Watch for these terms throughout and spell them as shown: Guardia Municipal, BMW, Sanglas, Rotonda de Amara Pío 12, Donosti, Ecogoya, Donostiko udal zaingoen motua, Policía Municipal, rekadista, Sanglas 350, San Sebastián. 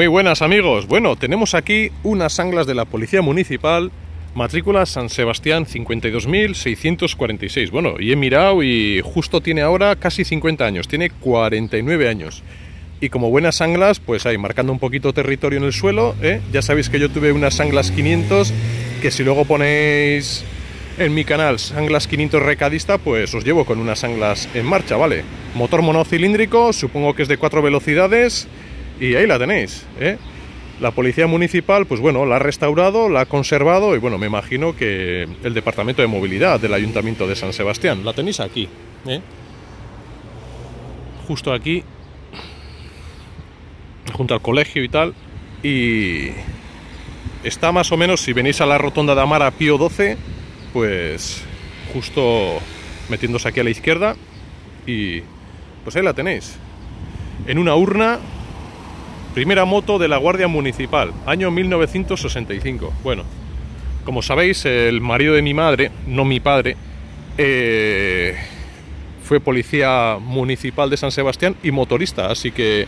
Muy buenas amigos, bueno, tenemos aquí unas sanglas de la Policía Municipal, matrícula San Sebastián 52.646, bueno, y he mirado y justo tiene ahora casi 50 años, tiene 49 años. Y como buenas sanglas, pues ahí, marcando un poquito territorio en el suelo, ¿eh? Ya sabéis que yo tuve unas sanglas 500, que si luego ponéis en mi canal sanglas 500 rekadista, pues os llevo con unas sanglas en marcha, ¿vale? Motor monocilíndrico, supongo que es de 4 velocidades. Y ahí la tenéis, ¿eh? La Policía Municipal, pues bueno, la ha restaurado, la ha conservado y bueno, me imagino que el Departamento de Movilidad del Ayuntamiento de San Sebastián. La tenéis aquí, ¿eh? Justo aquí, junto al colegio y tal. Y está más o menos, si venís a la Rotonda de Amara Pío 12, pues justo metiéndose aquí a la izquierda. Y pues ahí la tenéis, en una urna. Primera moto de la Guardia Municipal, año 1965. Bueno, como sabéis, el marido de mi madre, no mi padre, fue policía municipal de San Sebastián y motorista, así que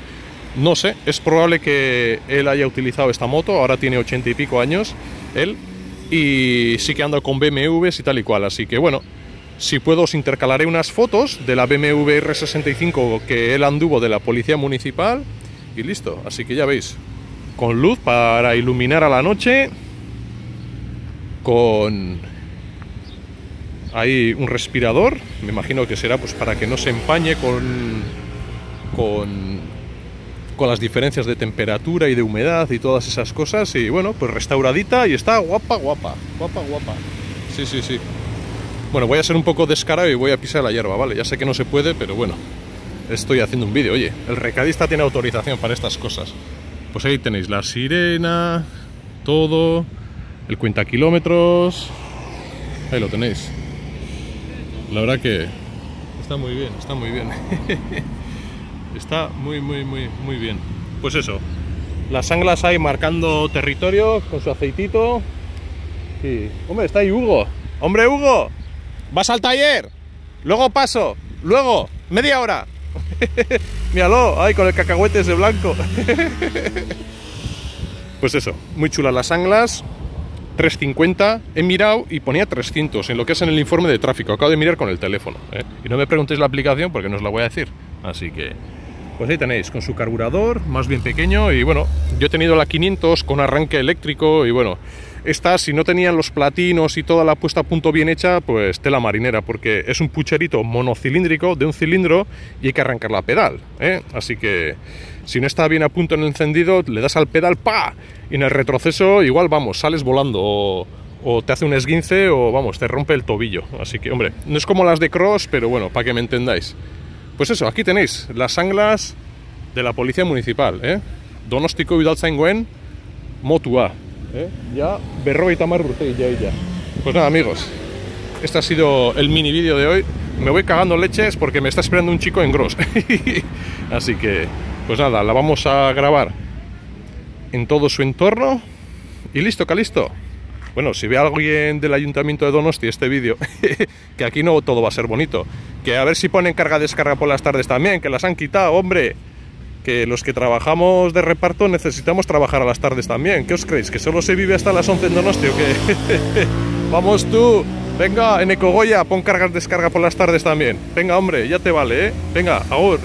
no sé, es probable que él haya utilizado esta moto, ahora tiene 80 y pico años, él, y sí que anda con BMWs y tal y cual, así que bueno, si puedo os intercalaré unas fotos de la BMW R65 que él anduvo de la Policía Municipal. Y listo, así que ya veis, con luz para iluminar a la noche, con ahí un respirador, me imagino que será pues para que no se empañe con las diferencias de temperatura y de humedad y todas esas cosas, y bueno, pues restauradita y está guapa, sí, sí, sí. Bueno, voy a ser un poco descarado y voy a pisar la hierba, ¿vale? Ya sé que no se puede, pero bueno. Estoy haciendo un vídeo, oye, el recadista tiene autorización para estas cosas. Pues ahí tenéis la sirena, todo, el cuenta kilómetros. Ahí lo tenéis. La verdad que está muy bien, está muy bien. Está muy bien. Pues eso, las sanglas ahí marcando territorio con su aceitito. Y hombre, está ahí Hugo. Hombre, Hugo, vas al taller, luego paso, luego, media hora. Míralo, ahí con el cacahuete ese blanco. Pues eso, muy chulas las sanglas. 350, he mirado y ponía 300 en lo que es en el informe de tráfico. Acabo de mirar con el teléfono, ¿eh? Y no me preguntéis la aplicación porque no os la voy a decir. Así que, pues ahí tenéis, con su carburador, más bien pequeño. Y bueno, yo he tenido la 500 con arranque eléctrico. Y bueno, esta, si no tenían los platinos y toda la puesta a punto bien hecha, pues tela marinera, porque es un pucherito monocilíndrico de un cilindro y hay que arrancar la pedal, ¿eh? Así que si no está bien a punto en el encendido, le das al pedal, ¡pa! Y en el retroceso igual, vamos, sales volando o te hace un esguince o, vamos, te rompe el tobillo. Así que, hombre, no es como las de cross, pero bueno, para que me entendáis. Pues eso, aquí tenéis las sanglas de la Policía Municipal, ¿eh? Donostiko udal zaingoen motua. ¿Eh? Ya berroa eta hamar urte ya. Pues nada amigos, este ha sido el mini vídeo de hoy. Me voy cagando leches porque me está esperando un chico en Gros. Así que, pues nada, la vamos a grabar en todo su entorno. Y listo, Calisto. Bueno, si ve a alguien del Ayuntamiento de Donosti este vídeo, que aquí no todo va a ser bonito. Que a ver si ponen carga-descarga por las tardes también, que las han quitado, hombre. Que los que trabajamos de reparto necesitamos trabajar a las tardes también. ¿Qué os creéis? ¿Que solo se vive hasta las 11 en Donosti o qué? Vamos tú, venga, en Ecogoya, pon cargas descarga por las tardes también. Venga, hombre, ya te vale, ¿eh? Venga, ahora.